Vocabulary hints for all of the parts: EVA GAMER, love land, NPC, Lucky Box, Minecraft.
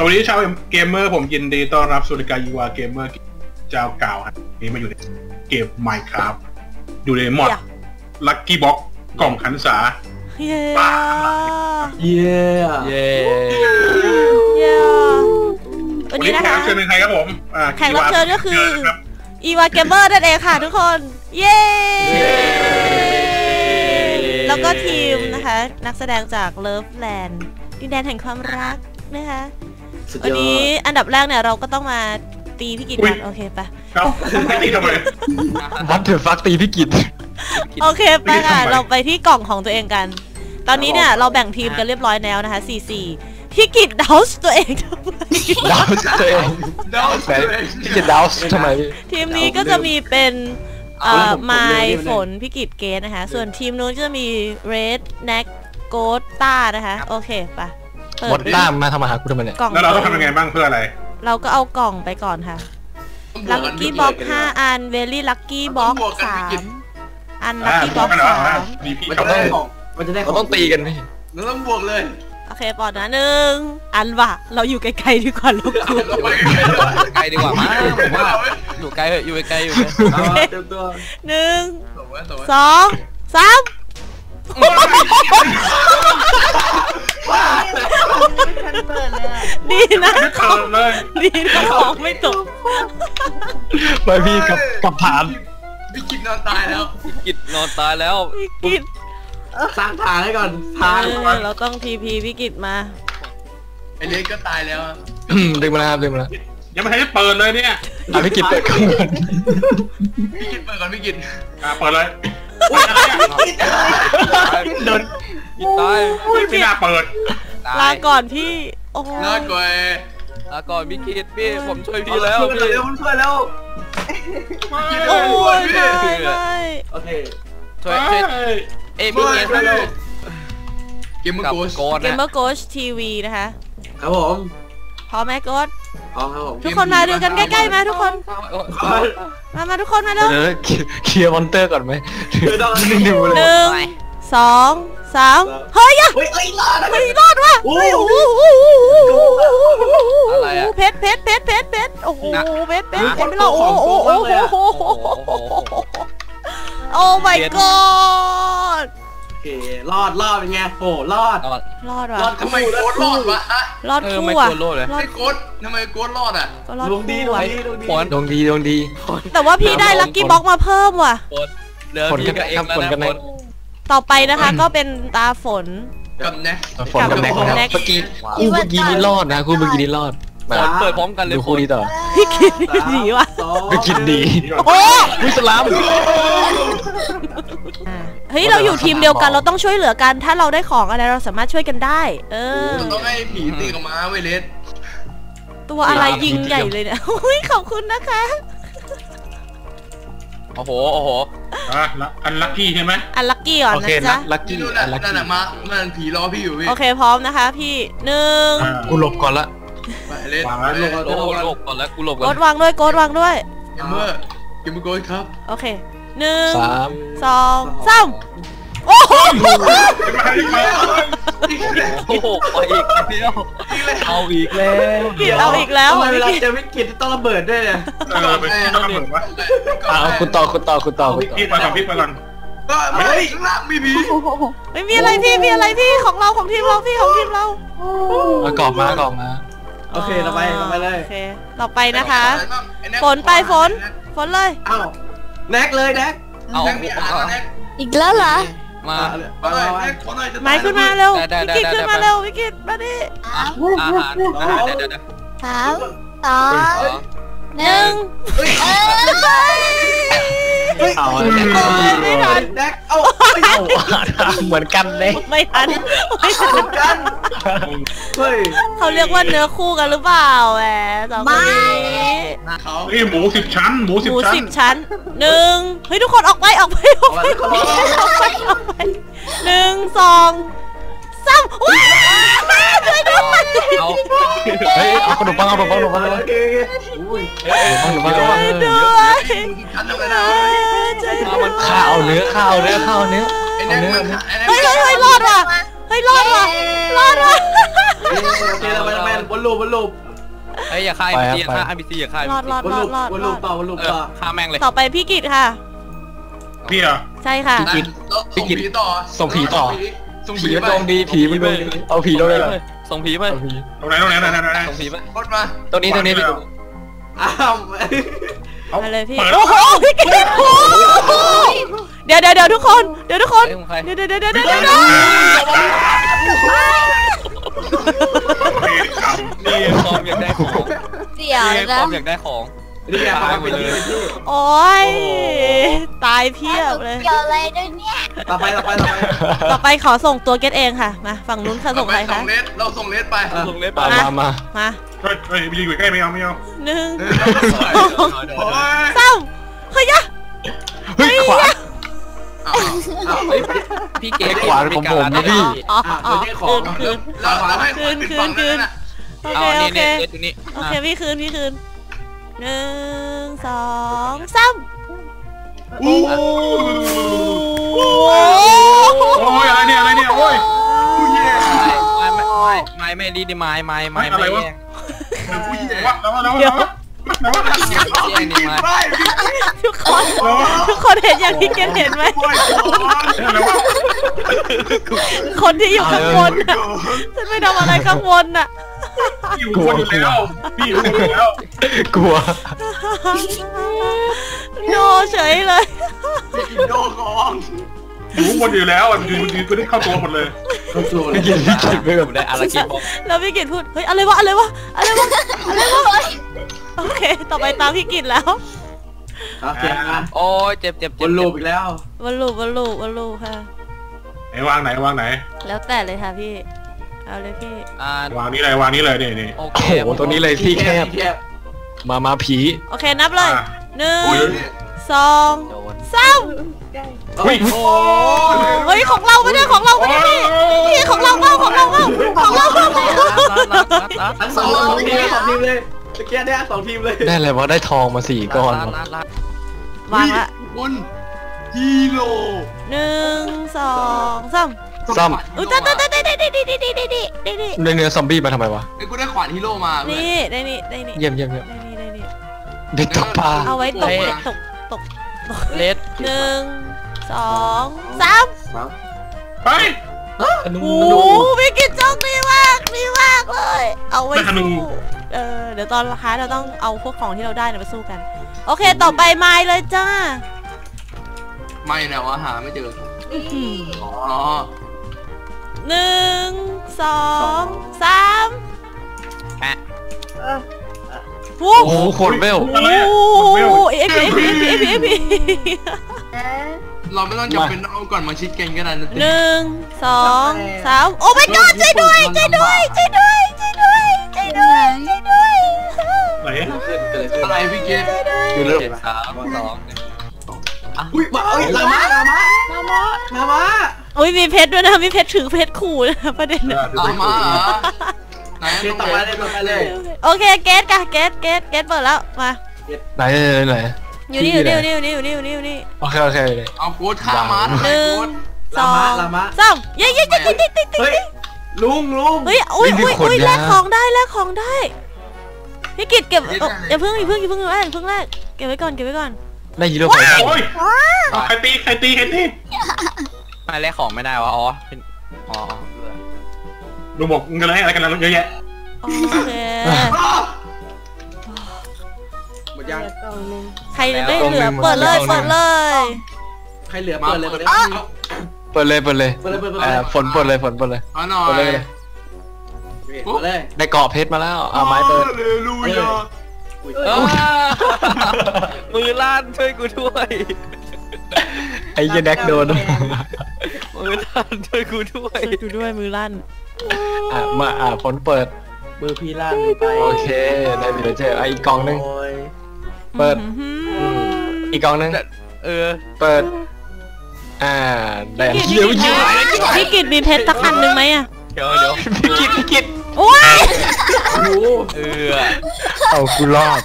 สวัสดีชาวเกมเมอร์ผมยินดีต้อนรับสู่รายการยูอาร์เกมเมอร์เจ้าเก่าฮะนี่มาอยู่ในเกม Minecraft อยู่ในมอด Lucky Box กล่องขันสาวันนี้แขกรับเชิญเป็นใครครับผมแขกรับเชิญก็คืออีวาเกมเมอร์นั่นเองค่ะทุกคนเย้แล้วก็ทีมนะคะนักแสดงจาก love land ดินแดนแห่งความรักนะคะวันนี้อันดับแรกเนี่ยเราก็ต้องมาตีพี่กิจกันโอเคปะไม่ตีทำไมวัดเถอะฟักตีพี่กิจโอเคปะค่ะเราไปที่กล่องของตัวเองกันตอนนี้เนี่ยเราแบ่งทีมกันเรียบร้อยแล้วนะคะ4-4พี่กิจดาวส์ตัวเองทำไมดาวส์ตัวเองพี่กิจดาวส์ทำไมทีมนี้ก็จะมีเป็นไมล์ฝนพี่กิจเกตนะคะส่วนทีมนู้นก็จะมีเรดแน็กโกดต้านะคะโอเคปะหมดล่ามมาทำมาหากูทำไมเนี่ยแล้วเราต้องทำยังไงบ้างเพื่ออะไรเราก็เอากล่องไปก่อนค่ะลัคกี้บ็อก5 อันเวลี่ลัคกี้บ็อก3 อันลัคกี้บ็อก3มันจะได้เขาต้องตีกันไหมเราต้องบวกเลยโอเคปอดนะ1 อันว่ะเราอยู่ไกลๆดีกว่าลูกคุณไกลดีกว่ามั้งผมว่าอยู่ไกลอยู่ไกลอยู่เต็มตัว1 2 3ดีนะดีนะของไม่ตกไปพี่กับผ่านพี่กิจนอนตายแล้วพี่กิจนอนตายแล้วพี่กิจสร้างทางให้ก่อนทางเราต้องTPพี่กิจมาไอเล็กก็ตายแล้วดึงมาแล้วครับดึงมาแล้วยังไม่ให้เปิดเลยเนี่ยพี่กิจเปิดก่อนพี่กิจเปิดก่อนพี่กิจเปิดเลยโดนตายไม่น่าเปิดลาก่อนพี่โอ้ลาก่อนพี่คิดพี่ผมช่วยพี่แล้วพี่ช่วยแล้วโอ้ยโอเคช่วยเอฟเอสแล้วเกมเมอร์โกชทีวีนะคะครับผมพร้อมไหมโกชทุกคนมาดูกันใกล้ๆมาทุกคนมาทุกคนมาเร็วเคลียร์มอนเตอร์ก่อนไหม1 2 3เฮ้ยอะรอดว่ะอะไรอะเพชรโอ้โหเพชรเอ็มไม่รอดโอ้ my god รอดเป็นไงโอ้รอดว่ะรอดทำไมโกดรอดวะรอดคู่ว่ะไม่โกดทำไมโกดรอดอ่ะดวงดีว่ะดวงดีแต่ว่าพี่ได้ลัคกี้บ็อกมาเพิ่มว่ะผลกันเองแล้วต่อไปนะคะก็เป็นตาฝนกับแน็กเมื่อกี้นี่รอดนะคู่เมื่อกี้นี่รอดเปิดพร้อมกันเลยคู่นี้ต่อพี่กินดีว่ะพี่กินดีโอ้วิสลามเฮ้ยเราอยู่ทีมเดียวกันเราต้องช่วยเหลือกันถ้าเราได้ของอะไรเราสามารถช่วยกันได้ต้องให้ผีตีกับม้าเวเลสตัวอะไรยิงใหญ่เลยเนี่ยขอบคุณนะคะโอ้โหอันลัคกี้ใช่ไหมอันลัคกี้ก่อนนะจ๊ะลัคกี้นั่นน่ะมามันผีรอพี่อยู่พี่โอเคพร้อมนะคะพี่1กูหลบก่อนละโกดวางด้วยเกมเมอร์โกดครับโอเค1 2 3โอ้โหไปอีกแล้วเอาอีกแล้วเวลาเจอวิกฤตต้องระเบิดด้วยเนี่ยเป็นระเบิดวะคุณต่อพี่ไปก่อนไม่ล่างพี่ไม่มีอะไรพี่ของทีมเรากรอบมาโอเคเราไปเลยเราไปนะคะฝนเลยอ้าวแน็กเลยอีกแล้วเหรอมาไม้ขึ้นมาเร็ววิกิตขึ้นมาเร็ววิกิตมาดิ3 2 1เอาไม่ทันเหมือนกันเลยไม่ทันเขาเรียกว่าเนื้อคู่กันหรือเปล่าแหมสองคนนี้นี่หมู10ชั้น1เฮ้ยทุกคนออกไป1 2 3เฮ้ยเอาขนมปังเลยข้าวเนื้อเฮ้ยรอดว่ะ โอเคเราไปทำไมวนลูปเฮ้ยอย่าฆ่า NPC อย่าฆ่า NPC วนลูปเปล่าฆ่าแม่งเลยต่อไปพี่กิจค่ะพี่เหรอใช่ค่ะพี่กิจส่งผีต่อผีมันดวงดีผีมันดวงดีเอาผีเราเลยส่งผีไปตรงไหนส่งผีไปกดมาตรงนี้พี่มาเลยพี่โอ้โหพี่กิจเดี๋ยวทุกคนนี่ฟอมอยากได้ของเดี๋ยวนะฟอมอยากได้ของนี่ตายหมดเลยโอ้ยตายเพียบเลยเกี่ยวอะไรด้วยเนี่ยต่อไปขอส่งตัวเกตเองค่ะมาฝั่งนู้นค่ะส่งใครคะเราส่งเลสไปมาเฮ้ยไปยืนอยู่ใกล้ไม่เอา1 2 3เฮ้ยขวาพี่เกตขวาของผมนะพี่คืนโอเคพี่คืน1 2 3โอ้ยอะไรเนี่ยโอ้ยไม่ดีดิไม่อะไรวะทุกคนเห็นอย่างที่เกมเห็นไหมคนที่อยู่ข้างบนน่ะฉันไม่ทำอะไรข้างบนน่ะพี่อยู่คนเดียวกลัวโนเฉยเลยโนของอยู่คนอยู่แล้วอยู่ก็ได้เข้าตัวหมดเลยพี่กิจไม่แบบได้อะไรกินบอกแล้วพี่กิจพูดเฮ้ยอะไรวะโอเคต่อไปตามพี่กิจแล้วโอเคนะโอ้ยเจ็บวนลูปค่ะไหนวางไหนแล้วแต่เลยค่ะพี่เอาเลยพี่วางนี้เลยนี่โอเคตรงนี้เลยที่แคบมาผีโอเคนับเลย1 2 3โอ้ยของเราไม่ได้พี่ของเรา2 ทีมเลยตะเกียบได้2 ทีมเลยได้อะไรวะได้ทองมา4 ก้อนวางละคุณฮีโร่1 2 3อุ้ยเนื้อซอมบี้มาทำไมวะไอ้กูได้ขวานฮีโร่มานี่ได้นี่เยี่ยมเด็กตกปลาเอาไว้ตกเลส1 2 3ไปโอ้โหพี่กิจโชคดีมากเลยเอาไว้สู้เดี๋ยวตอนท้ายเราต้องเอาพวกของที่เราได้มาสู้กันโอเคต่อไปไม้เลยจ้าไม้นะวะหาไม่เจออ๋อ1 2 3โอ้โหขนเบลเอฟเราไม่ต้องจำเป็นต้องเอาก่อนมาชิดกันก็ได้นะ1 2 3โอ้ my god ช่วยด้วยอะไรพี่เกด3 2อุ้ยมาอุ้ยมีเพชรด้วยนะมีเพชรถือเพชรขู่นะประเด็นมาไหนต่อมาเลยโอเคเกตเปิดแล้วมาไหนอยู่นี่โอเคเลยเอาโค้ดข้ามา1 2 3เย้ลุงเฮ้ยแลกของได้พี่กิจเก็บอย่าเพิ่งแลกเก็บไว้ก่อนได้ยินด้วยใครตีไม่แลกของไม่ได้วะอ๋อลุงบอกเงินอะไรกันแล้วเยอะแยะโอเคหมดยังใครไม่เหลือเปิดเลยใครเหลือเปิดเลยฝนเปิดเลยหน่อยได้เกาะเพชรมาแล้วเอาไม้เปิดมือลั่นช่วยกูด้วยไอ้ยันแดกโดนมือลั่นช่วยกูด้วยมือลั่นมาผลเปิดมือพี่ลั่นไปโอเคได้เดี๋ยวเจอไอ้กองนึงเปิดอีกกองนึงเปิดแดงพี่กิจมีเพชรสักอันนึงไหมอ่ะเดี๋ยวพี่กิจโอ้ยเอากูรอด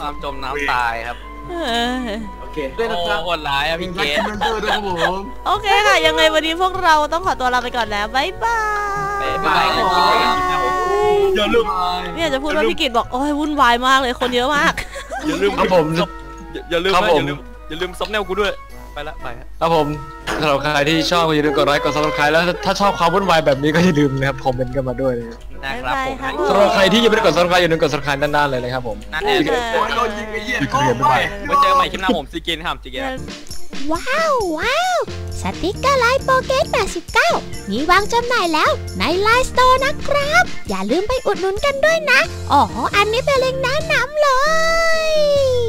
ความจมน้ำตายครับโอเคด้วยนะครับอดหลายอ่ะพี่เกศโอเคค่ะยังไงวันนี้พวกเราต้องขอตัวลาไปก่อนแล้วบ๊ายบาย อย่าลืมเนี่ยจะพูดว่าพี่กิตบอกโอ้ยวุ่นวายมากเลยคนเยอะมากอย่าลืมครับผมอย่าลืมซับแนวกูด้วยไปละไปครับผมสำหรับใครที่ชอบอย่าลืมกดไลค์กดซับสไครต์แล้วถ้าชอบความวุ่นวายแบบนี้ก็อย่าลืมนะครับคอมเมนต์กันมาด้วยนะครับผมสำหรับใครที่ยังไม่ได้กดซับสไครต์อย่าลืมกดซับสไครต์ด้านๆเลยนะครับผมนั่นเองโดนยิงไปเยี่ยมไปเจอใหม่คลิปหน้าผมซีเกนครับซีเกนว้าวว้าวสติกเกอร์ไลน์โปเกต89มีวางจำหน่ายแล้วในไลน์สโตร์นะครับอย่าลืมไปอุดหนุนกันด้วยนะอ๋ออันนี้เป็นเล็งแนะนำเลย